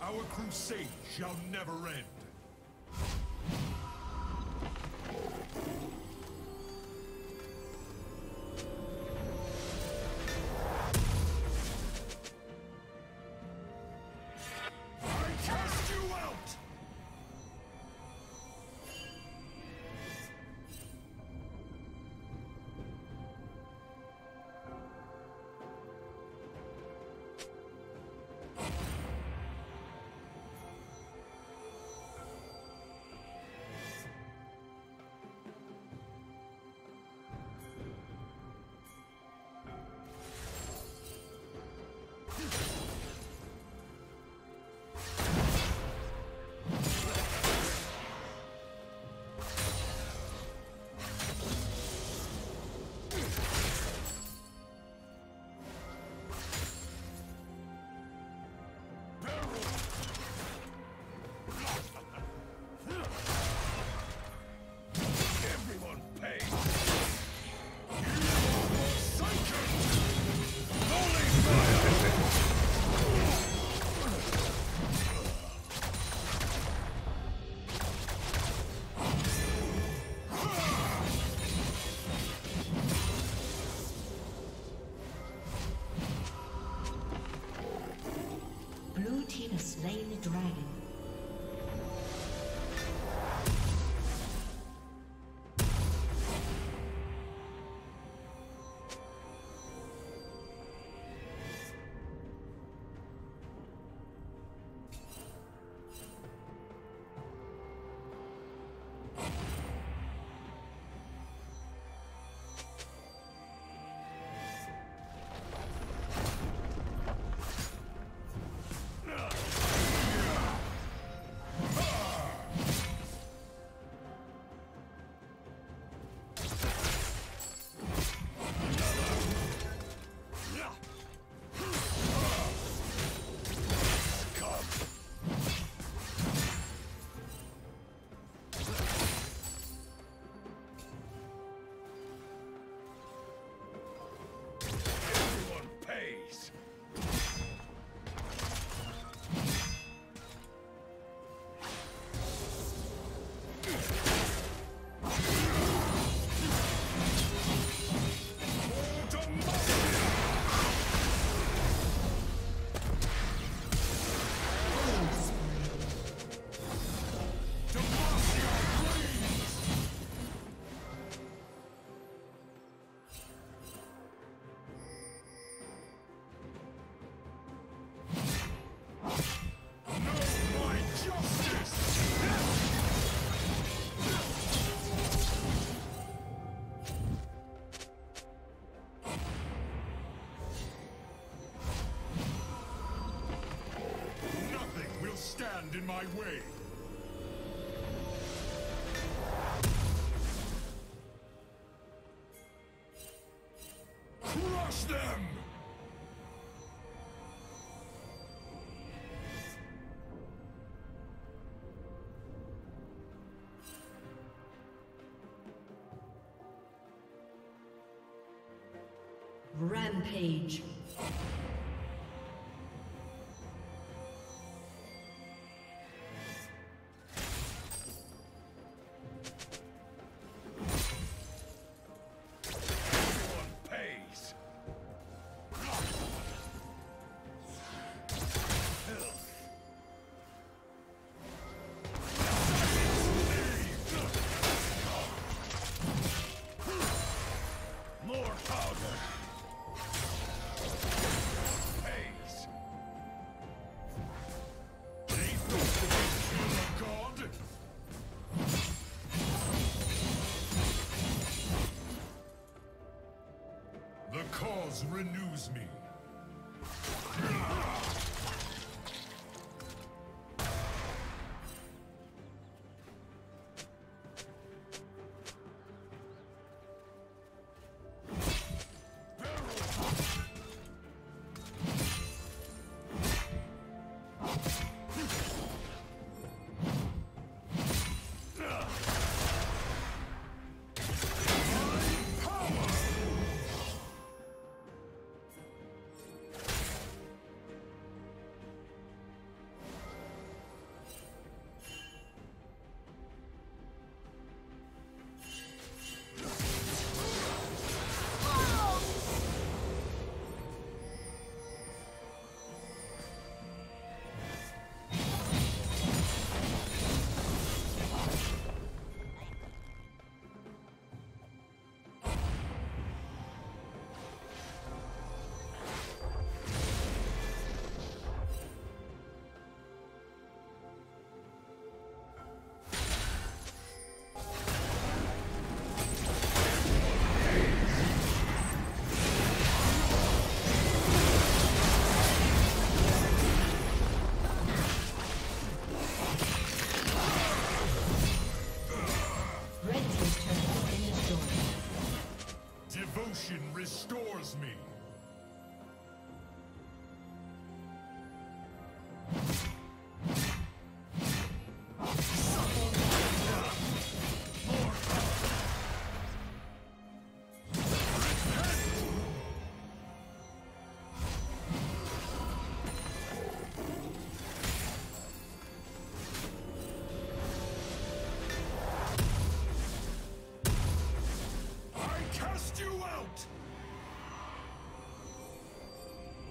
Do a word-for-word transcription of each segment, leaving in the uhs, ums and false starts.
Our crusade shall never end. Stand in my way. Crush them. Rampage. Cause renews me. Restores me.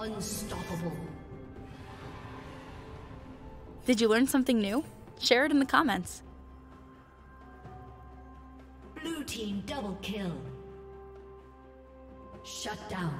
Unstoppable. Did you learn something new? Share it in the comments. Blue team double kill. Shut down.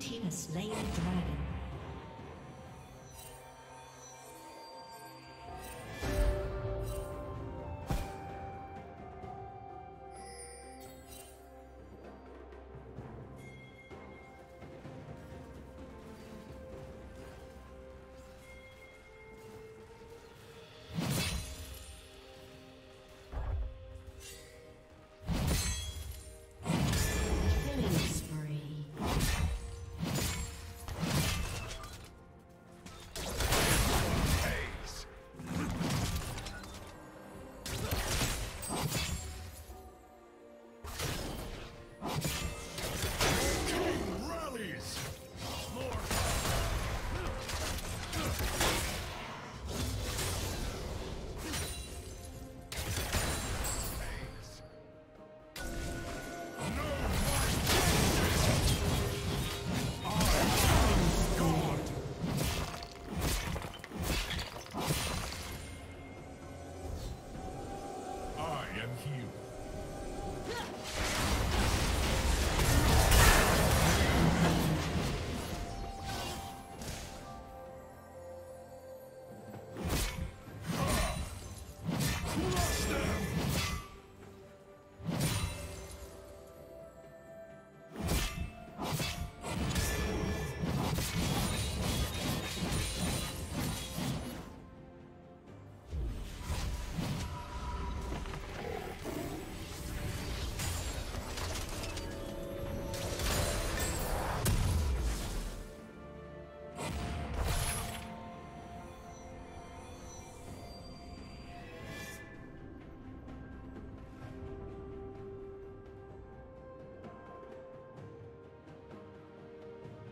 team has slain the dragon.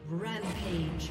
Rampage.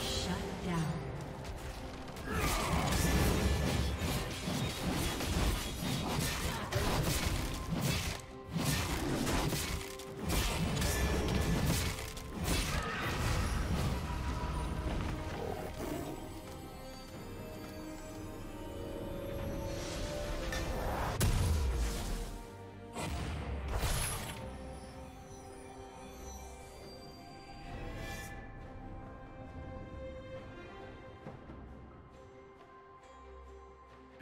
Shut down.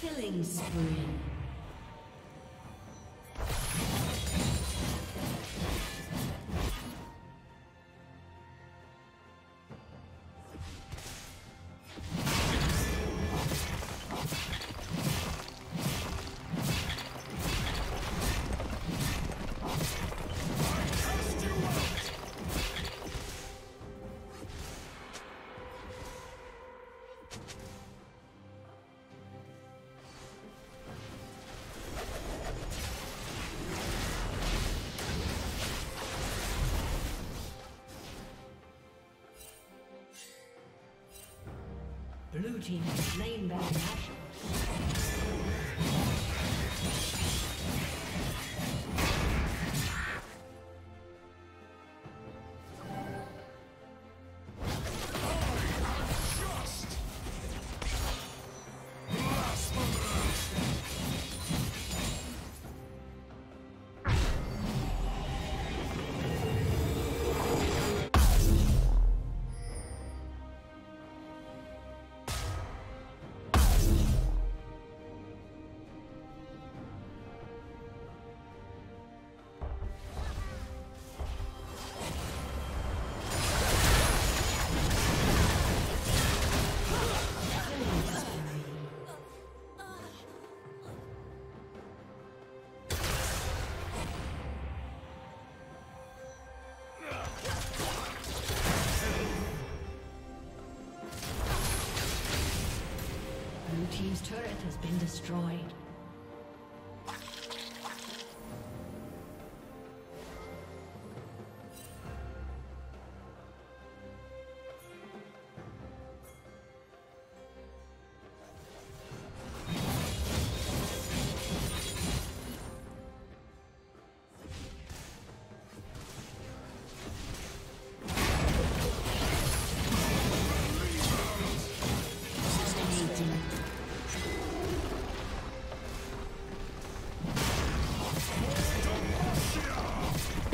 Killing spree. Blue team has slain Baron Nashor. His turret has been destroyed.